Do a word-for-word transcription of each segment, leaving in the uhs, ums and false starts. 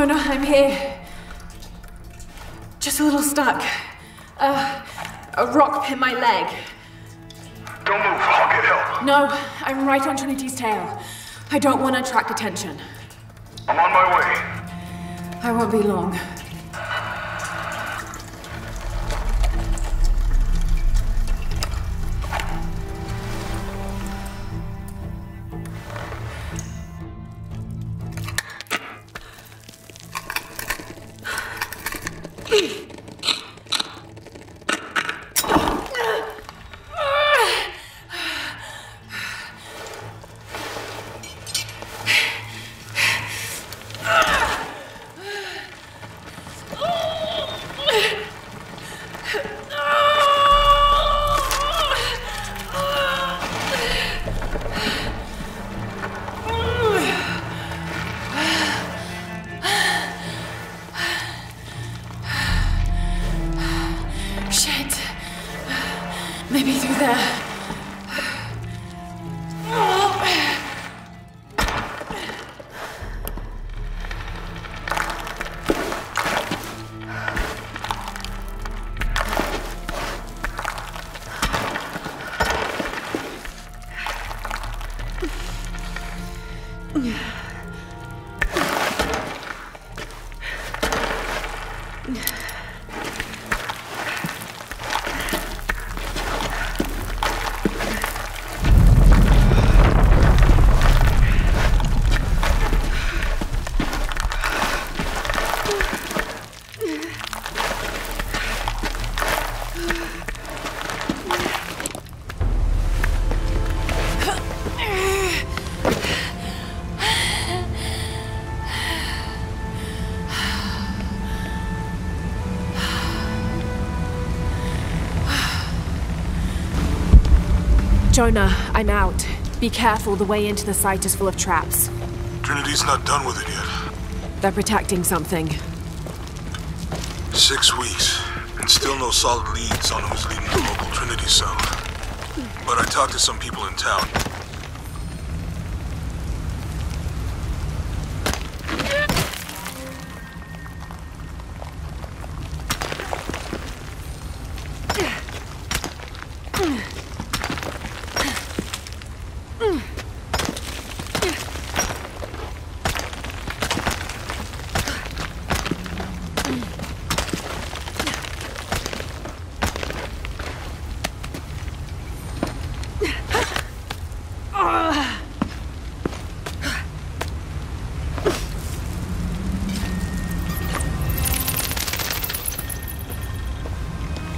Jonah, I'm here. Just a little stuck. Uh, a rock hit my leg. Don't move, I'll get help. No, I'm right on Trinity's tail. I don't want to attract attention. I'm on my way. I won't be long. Jonah, I'm out. Be careful, the way into the site is full of traps. Trinity's not done with it yet. They're protecting something. Six weeks, and still no solid leads on who's leading the local Trinity cell. But I talked to some people in town.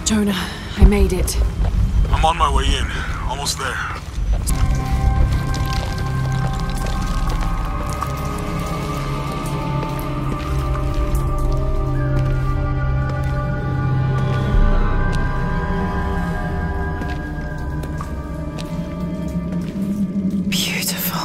Jonah, I made it. I'm on my way in. Almost there. Beautiful.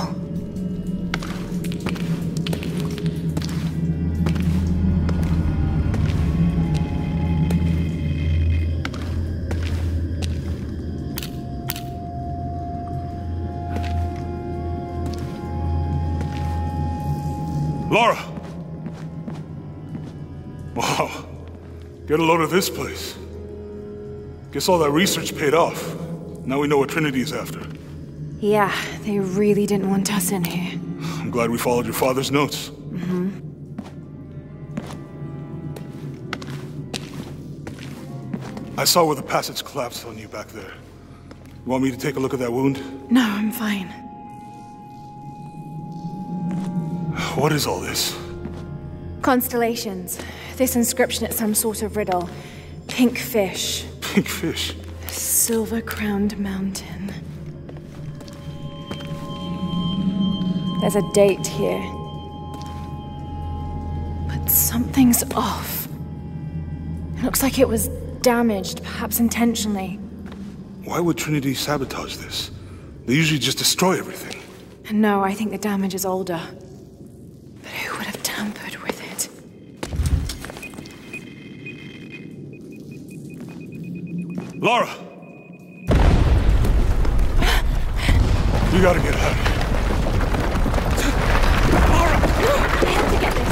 Laura! Wow. Get a load of this place. Guess all that research paid off. Now we know what Trinity's after. Yeah, they really didn't want us in here. I'm glad we followed your father's notes. Mm-hmm. I saw where the passage collapsed on you back there. You want me to take a look at that wound? No, I'm fine. What is all this? Constellations. This inscription is some sort of riddle. Pink fish. Pink fish? Silver-crowned mountain. There's a date here. But something's off. It looks like it was damaged, perhaps intentionally. Why would Trinity sabotage this? They usually just destroy everything. No, I think the damage is older. But who would have tampered with it? Laura! You gotta get out of here. Laura! I have to get this.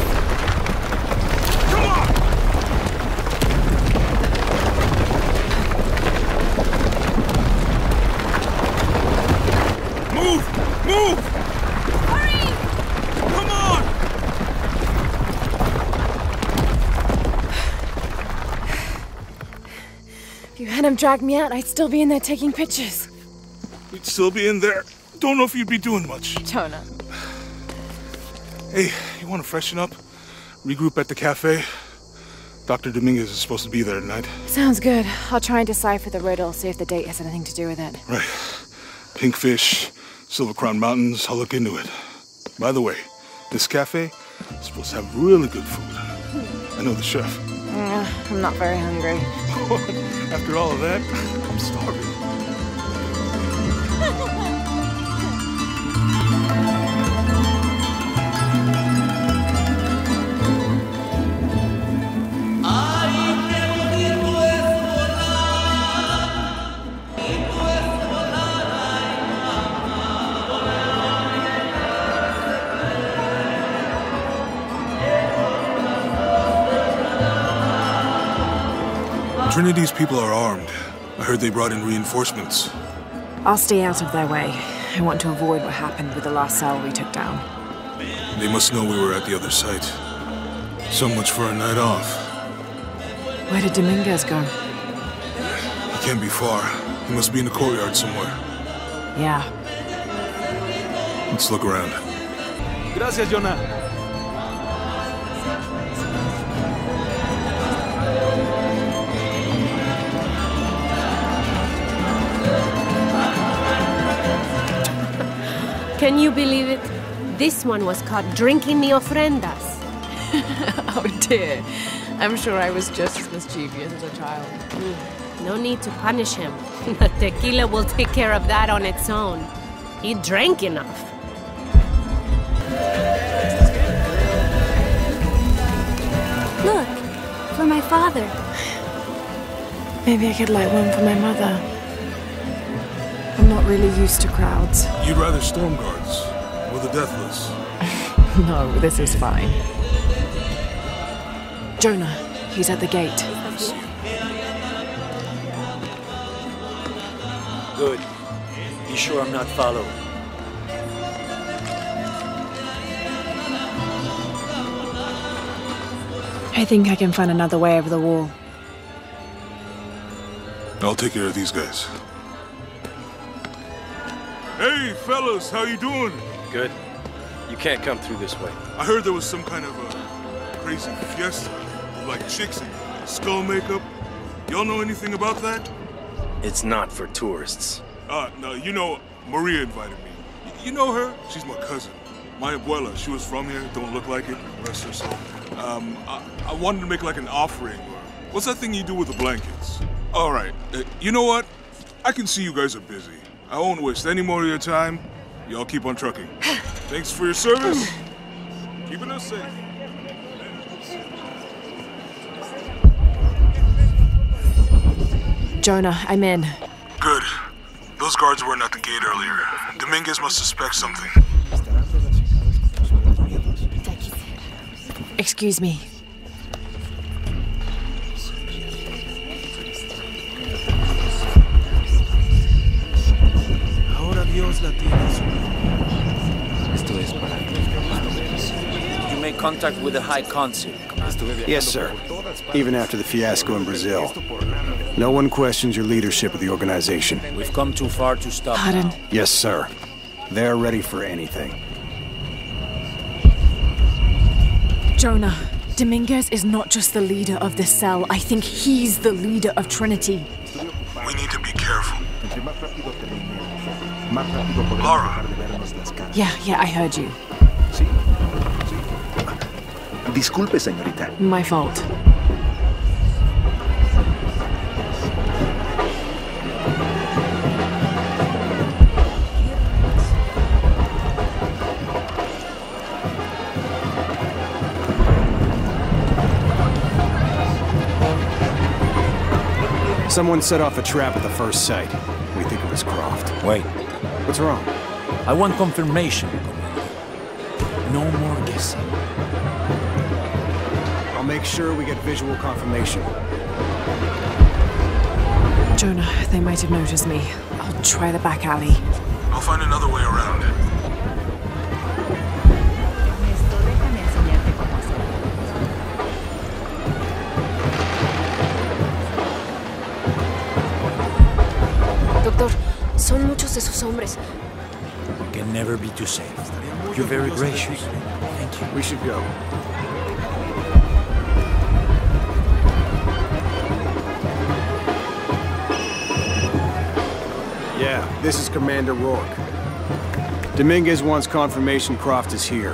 you had him drag me out, I'd still be in there taking pictures. You'd still be in there? Don't know if you'd be doing much. Jonah. Hey, you want to freshen up? Regroup at the cafe? Doctor Dominguez is supposed to be there tonight. Sounds good. I'll try and decipher the riddle, see if the date has anything to do with it. Right. Pinkfish, Silver Crown Mountains, I'll look into it. By the way, this cafe is supposed to have really good food. I know the chef. Uh, I'm not very hungry. After all of that, I'm starving. Trinity's people are armed. I heard they brought in reinforcements. I'll stay out of their way. I want to avoid what happened with the last cell we took down. They must know we were at the other site. So much for a night off. Where did Dominguez go? He can't be far. He must be in the courtyard somewhere. Yeah. Let's look around. Gracias, Jonah. Can you believe it? This one was caught drinking the ofrendas. Oh dear. I'm sure I was just as mischievous as a child. Mm. No need to punish him. The tequila will take care of that on its own. He drank enough. Look, for my father. Maybe I could light one for my mother. I'm not really used to crowds. You'd rather storm guards or the deathless? No, this is fine. Jonah, he's at the gate. I see. Good. Be sure I'm not followed. I think I can find another way over the wall. I'll take care of these guys. Hey, fellas, how you doing? Good. You can't come through this way. I heard there was some kind of a crazy fiesta, like chicks and skull makeup. Y'all know anything about that? It's not for tourists. Ah, uh, no, you know, Maria invited me. Y you know her? She's my cousin. My abuela, she was from here, don't look like it, rest her soul. Um, I, I wanted to make like an offering. What's that thing you do with the blankets? All right, uh, you know what? I can see you guys are busy. I won't waste any more of your time. Y'all keep on trucking. Thanks for your service. Keeping us safe. Jonah, I'm in. Good. Those guards weren't at the gate earlier. Dominguez must suspect something. Excuse me. You made contact with the High Council. Yes, sir. Even after the fiasco in Brazil. No one questions your leadership of the organization. We've come too far to stop. Pardon? Yes, sir. They're ready for anything. Jonah, Dominguez is not just the leader of this cell. I think he's the leader of Trinity. We need to be careful. Laura. Yeah, yeah, I heard you. Disculpe, señorita. My fault. Someone set off a trap at the first site. We think it was Croft. Wait. What's wrong? I want confirmation, Commander. No more guessing. I'll make sure we get visual confirmation. Jonah, they might have noticed me. I'll try the back alley. I'll find another way around. de sus hombres. We can never be too safe. You're very gracious. Thank you. We should go. Yeah, this is Commander Rourke. Dominguez wants confirmation Croft is here.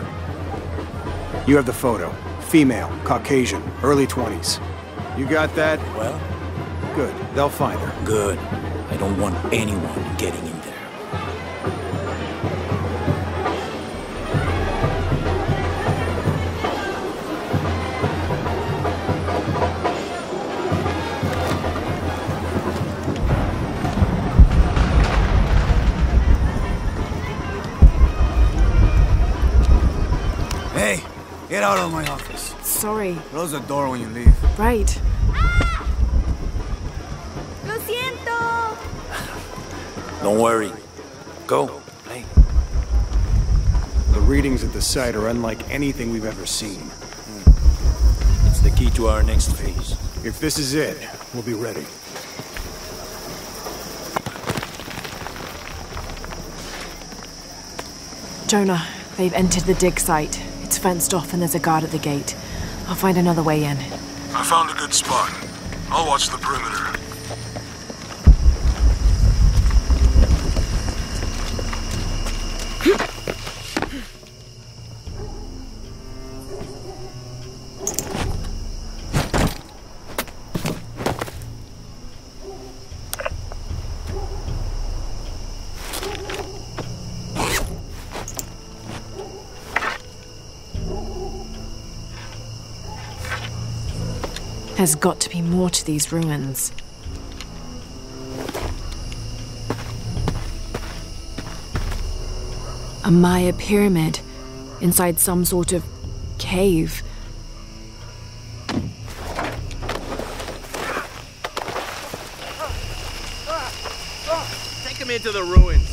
You have the photo. Female, Caucasian, early twenties. You got that? Well? Good. They'll find her. Good. I don't want anyone getting in there. Hey, get out of my office. Sorry. Close the door when you leave. Right. Ah! Lo siento. Don't worry. Go. Hey. The readings at the site are unlike anything we've ever seen. It's the key to our next phase. If this is it, we'll be ready. Jonah, they've entered the dig site. It's fenced off and there's a guard at the gate. I'll find another way in. I found a good spot. I'll watch the perimeter. There's got to be more to these ruins. A Maya pyramid inside some sort of cave. Take him into the ruins.